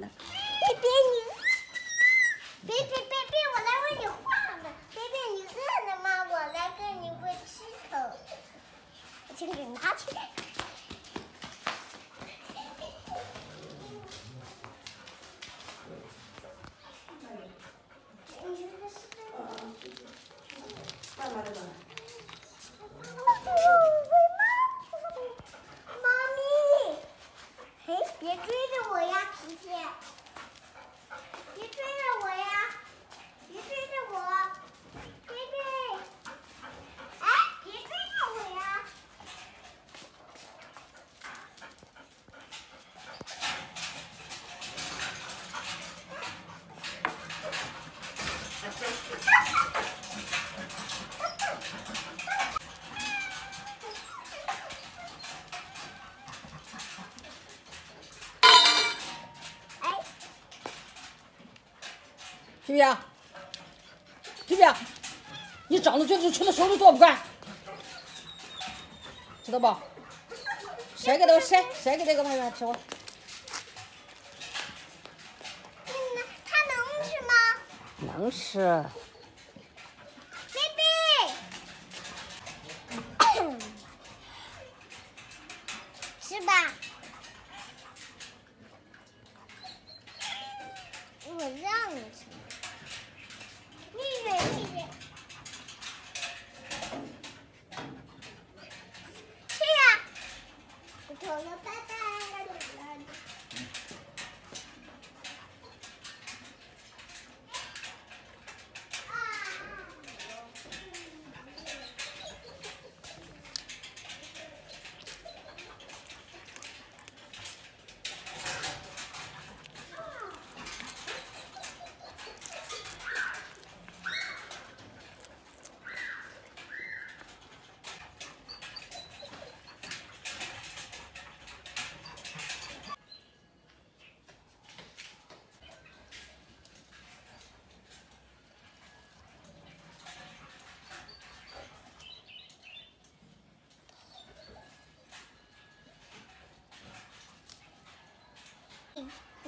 呢。别，我来为你画呢。别，你饿了吗？我来给你喂吃头。我去给你拿去。 皮皮，皮皮，你长得就是吃的熟都做不惯，知道不？谁给他谁给这个外面吃我？他能吃吗？能吃。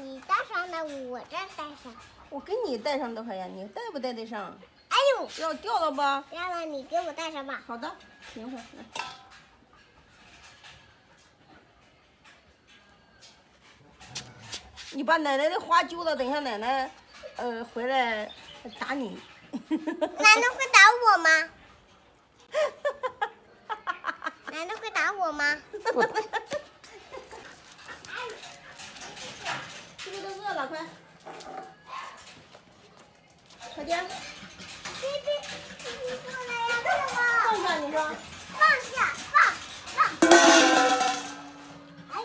你戴上的，我这戴上。我给你戴上多少呀？你戴不戴得上？哎呦，要掉了吧？掉了，你给我戴上吧。好的，等会儿来。你把奶奶的花揪了，等一下奶奶，回来打你。奶奶会打我吗？奶奶会打我吗？不会。 都饿了，快点！别，你过来呀，哥哥！放下，你说。放下。哎，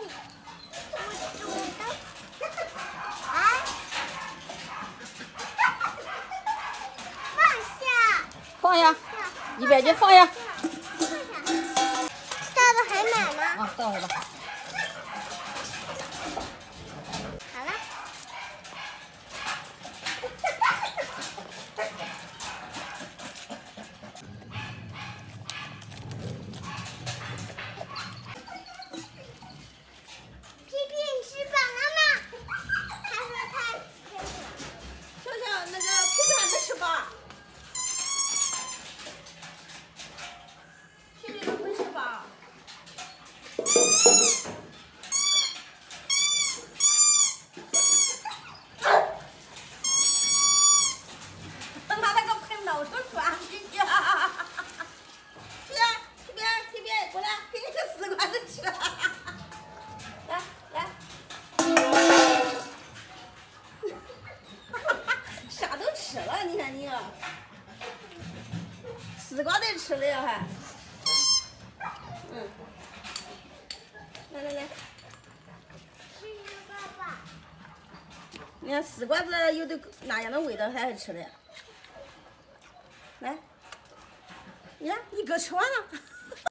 放下。你别去放下。到了还买吗？啊，到了吧。 你看丝瓜子有的哪样的味道还爱吃嘞？来，你看一哥吃完了。